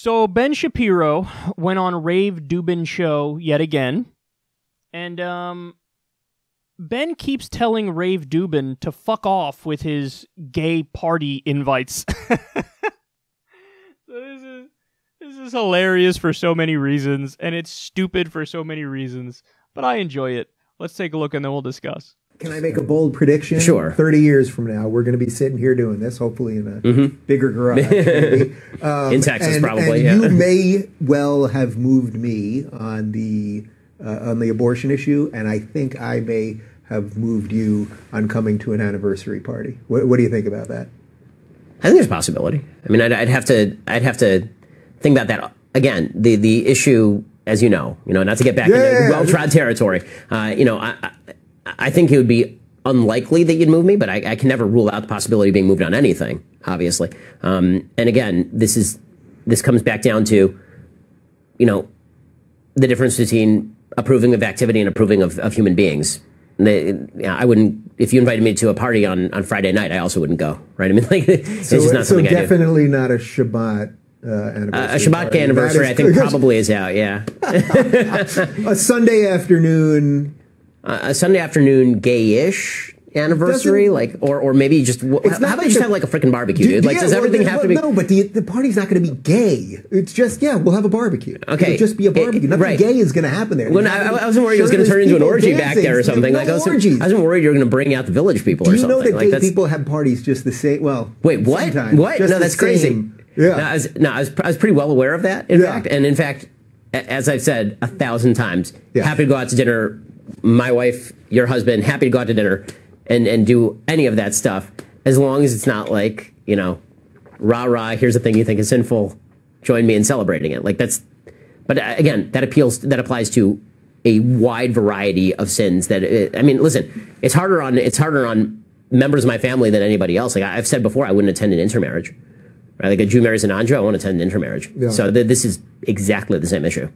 So Ben Shapiro went on Dave Rubin show yet again, and Ben keeps telling Dave Rubin to fuck off with his gay party invites. This is hilarious for so many reasons, and it's stupid for so many reasons, but I enjoy it. Let's take a look, and then we'll discuss. Can I make a bold prediction? Sure. 30 years from now, we're going to be sitting here doing this, hopefully in a bigger garage. Maybe. In Texas, probably. And you may well have moved me on the abortion issue, and I think I may have moved you on coming to an anniversary party. What do you think about that? I think there's a possibility. I mean, I'd have to think about that again. The issue, as you know, not to get back into well-trod territory. You know, I think it would be unlikely that you'd move me, but I can never rule out the possibility of being moved on anything, obviously. And again, this comes back down to, you know, the difference between approving of activity and approving of human beings. I wouldn't, if you invited me to a party on Friday night, I also wouldn't go, right? I mean, like, it's just not something I do. So definitely not a Shabbat. A Shabbat anniversary, I think, probably is out. Yeah, a Sunday afternoon, gayish anniversary, or maybe just. How about you just have like a freaking barbecue, dude? Like, does everything have to be? No, but the party's not going to be gay. It's just we'll have a barbecue. Okay, it'll just be a barbecue. Nothing gay is going to happen there. Well, I wasn't worried it was going to turn into an orgy back there or something. Like, I wasn't worried you were going to bring out the Village People or something. You know that gay people have parties just the same. Well, wait, what? What? No, that's crazy. Yeah. No, I was pretty well aware of that, in fact. And in fact, as I've said 1,000 times, happy to go out to dinner, my wife, your husband, happy to go out to dinner and do any of that stuff, as long as it's not like, you know, rah-rah, here's the thing you think is sinful, join me in celebrating it. Like, that's, but again, that applies to a wide variety of sins that, I mean, listen, it's harder on members of my family than anybody else. Like, I've said before, I wouldn't attend an intermarriage. Right, like a Jew marries an Andrew, I won't attend intermarriage. Yeah. So this is exactly the same issue.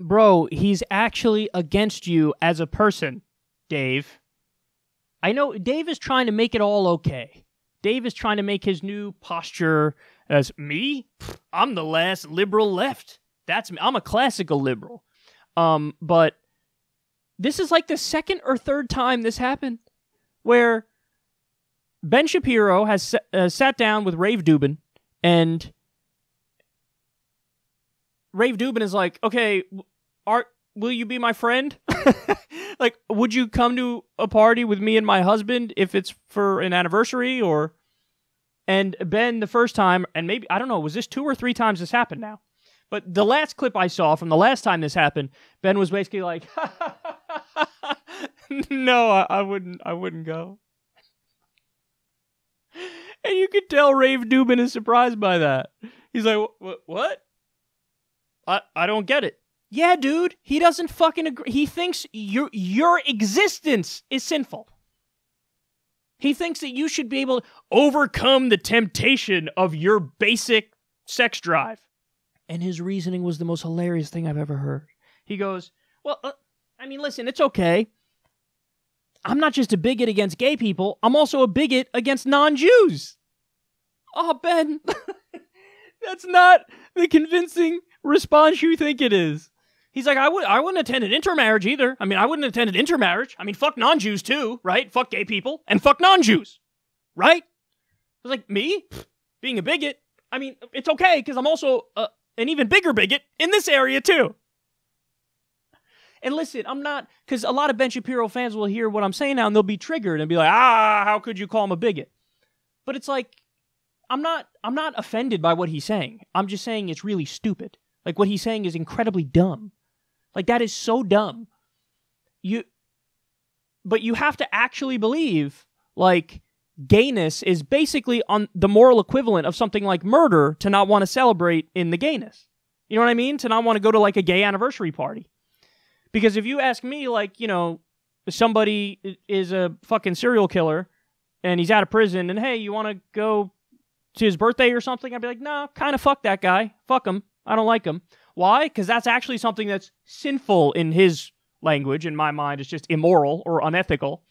Bro, he's actually against you as a person, Dave. I know Dave is trying to make it all okay. Dave is trying to make his new posture as me. I'm the last liberal left. That's me. I'm a classical liberal. But this is like the second or third time this happened, where Ben Shapiro has sat down with Dave Rubin, and Dave Rubin is like, okay, will you be my friend? Like, would you come to a party with me and my husband if it's for an anniversary? Or, and Ben, the first time, and maybe, I don't know, was this 2 or 3 times this happened now? But the last clip I saw from the last time this happened, Ben was basically like, no, I wouldn't go. And you could tell Dave Rubin is surprised by that. He's like, what? I don't get it. Yeah, dude, he doesn't fucking agree. He thinks your existence is sinful. He thinks that you should be able to overcome the temptation of your basic sex drive. And his reasoning was the most hilarious thing I've ever heard. He goes, well, I mean, listen, it's okay. I'm not just a bigot against gay people, I'm also a bigot against non-Jews. Oh, Ben, that's not the convincing response you think it is. He's like, I wouldn't attend an intermarriage either. I mean, I wouldn't attend an intermarriage. I mean, fuck non-Jews too, right? Fuck gay people and fuck non-Jews, right? I was like, me? Being a bigot? I mean, it's okay, because I'm also an even bigger bigot in this area too. And listen, I'm not, because a lot of Ben Shapiro fans will hear what I'm saying now and they'll be triggered and be like, how could you call him a bigot? But it's like, I'm not offended by what he's saying. I'm just saying it's really stupid. Like, what he's saying is incredibly dumb. Like, that is so dumb. But you have to actually believe, like, gayness is basically on the moral equivalent of something like murder to not want to celebrate in the gayness. You know what I mean? To not want to go to, like, a gay anniversary party. Because if you ask me, like, you know, somebody is a fucking serial killer and he's out of prison and, hey, you want to go to his birthday or something? I'd be like, no, kind of fuck that guy. Fuck him. I don't like him. Why? Because that's actually something that's sinful in his language. In my mind, it's just immoral or unethical.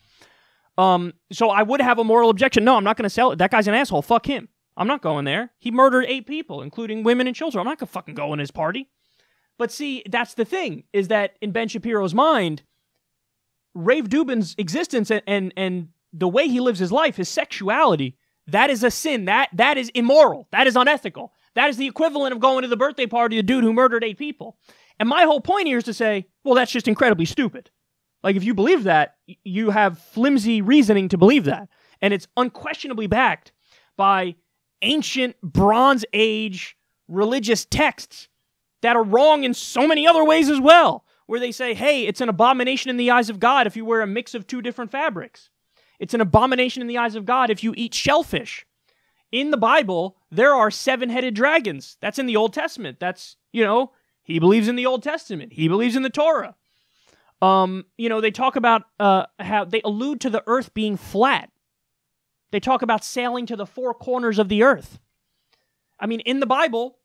So I would have a moral objection. No, I'm not going to sell it. That guy's an asshole. Fuck him. I'm not going there. He murdered 8 people, including women and children. I'm not going to fucking go in his party. But see, that's the thing, is that in Ben Shapiro's mind, Dave Rubin's existence and the way he lives his life, his sexuality, that is a sin. That is immoral. That is unethical. That is the equivalent of going to the birthday party of the dude who murdered 8 people. And my whole point here is to say, well, that's just incredibly stupid. Like, if you believe that, you have flimsy reasoning to believe that. And it's unquestionably backed by ancient Bronze Age religious texts that are wrong in so many other ways as well, where they say, hey, it's an abomination in the eyes of God if you wear a mix of 2 different fabrics. It's an abomination in the eyes of God if you eat shellfish. In the Bible, there are 7-headed dragons. That's in the Old Testament. That's, you know, he believes in the Old Testament. He believes in the Torah. You know, they talk about how they allude to the earth being flat. They talk about sailing to the 4 corners of the earth. I mean, in the Bible,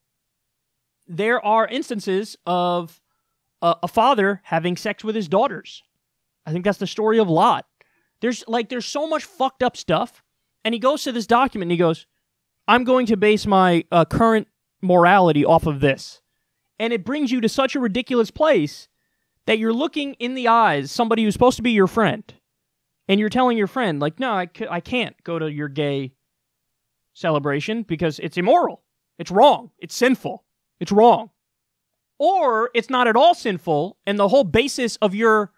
there are instances of a father having sex with his daughters. I think that's the story of Lot. There's so much fucked up stuff. And he goes to this document and he goes, I'm going to base my current morality off of this. And it brings you to such a ridiculous place that you're looking in the eyes somebody who's supposed to be your friend. And you're telling your friend, like, no, I can't go to your gay celebration because it's immoral. It's wrong. It's sinful. It's wrong. Or it's not at all sinful, and the whole basis of your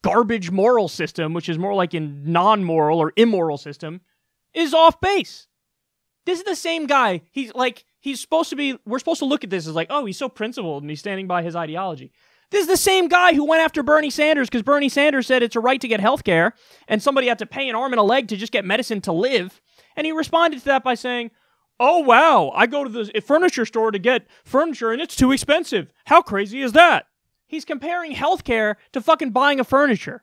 garbage moral system, which is more like a non-moral or immoral system, is off base. This is the same guy. He's supposed to be, we're supposed to look at this as like, oh, he's so principled and he's standing by his ideology. This is the same guy who went after Bernie Sanders because Bernie Sanders said it's a right to get health care and somebody had to pay an arm and a leg to just get medicine to live. And he responded to that by saying, oh, wow, I go to the furniture store to get furniture and it's too expensive. How crazy is that? He's comparing health care to fucking buying a furniture.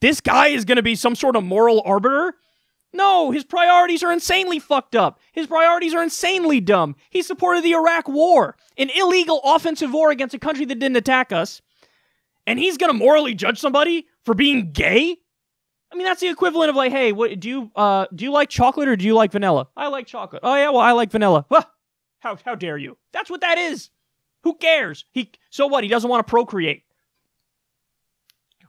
This guy is going to be some sort of moral arbiter? No, his priorities are insanely fucked up. His priorities are insanely dumb. He supported the Iraq War, an illegal offensive war against a country that didn't attack us. And he's going to morally judge somebody for being gay? I mean, that's the equivalent of like, hey, what, do you like chocolate or do you like vanilla? I like chocolate. Oh, yeah, well, I like vanilla. Huh. How dare you? That's what that is. Who cares? So what? He doesn't want to procreate.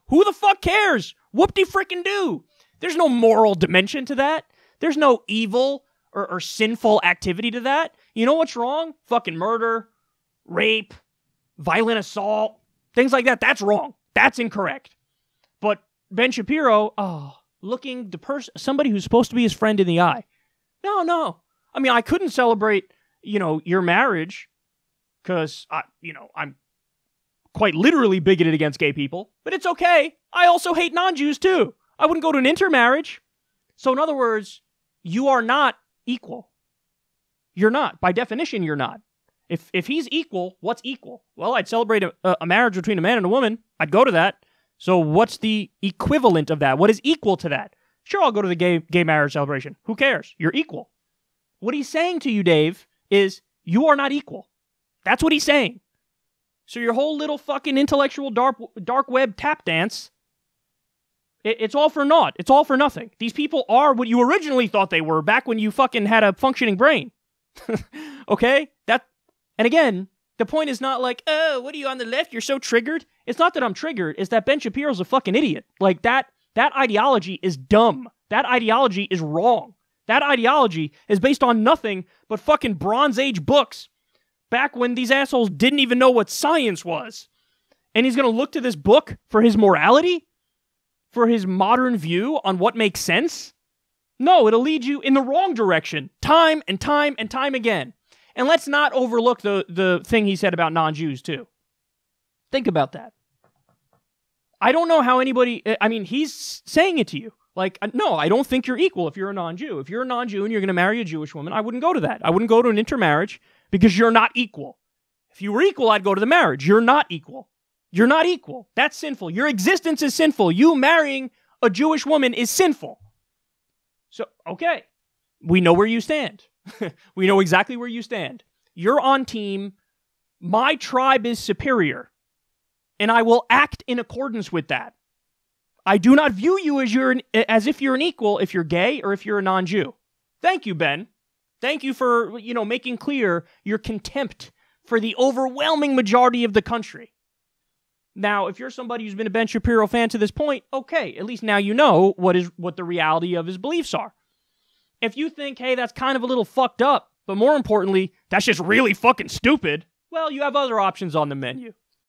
Who the fuck cares? Whoop-de-frickin-do. There's no moral dimension to that. There's no evil or sinful activity to that. You know what's wrong? Fucking murder, rape, violent assault, things like that. That's wrong. That's incorrect. But Ben Shapiro, oh, looking the somebody who's supposed to be his friend in the eye. No, no. I mean, I couldn't celebrate, you know, your marriage because, you know, I'm quite literally bigoted against gay people. But it's okay. I also hate non-Jews too. I wouldn't go to an intermarriage. So in other words, you are not equal. You're not. By definition, you're not. If he's equal, what's equal? Well, I'd celebrate a marriage between a man and a woman. I'd go to that. So what's the equivalent of that? What is equal to that? Sure, I'll go to the gay marriage celebration. Who cares? You're equal. What he's saying to you, Dave, is you are not equal. That's what he's saying. So your whole little fucking intellectual dark web tap dance, it's all for naught. It's all for nothing. These people are what you originally thought they were back when you fucking had a functioning brain. Okay? And again, the point is not like, oh, what are you on the left? You're so triggered. It's not that I'm triggered. It's that Ben Shapiro's a fucking idiot. Like, that ideology is dumb. That ideology is wrong. That ideology is based on nothing but fucking Bronze Age books back when these assholes didn't even know what science was. And he's going to look to this book for his morality? For his modern view on what makes sense? No, it'll lead you in the wrong direction, time and time and time again. And let's not overlook the thing he said about non-Jews, too. Think about that. I don't know how anybody... I mean, he's saying it to you. Like, no, I don't think you're equal if you're a non-Jew. If you're a non-Jew and you're going to marry a Jewish woman, I wouldn't go to that. I wouldn't go to an intermarriage because you're not equal. If you were equal, I'd go to the marriage. You're not equal. You're not equal. That's sinful. Your existence is sinful. You marrying a Jewish woman is sinful. So, okay. We know where you stand. We know exactly where you stand. You're on team. My tribe is superior. And I will act in accordance with that. I do not view you as if you're an equal if you're gay or if you're a non-Jew. Thank you, Ben. Thank you for, you know, making clear your contempt for the overwhelming majority of the country. Now, if you're somebody who's been a Ben Shapiro fan to this point, okay, at least now you know what the reality of his beliefs are. If you think, hey, that's kind of a little fucked up, but more importantly, that's just really fucking stupid, well, you have other options on the menu.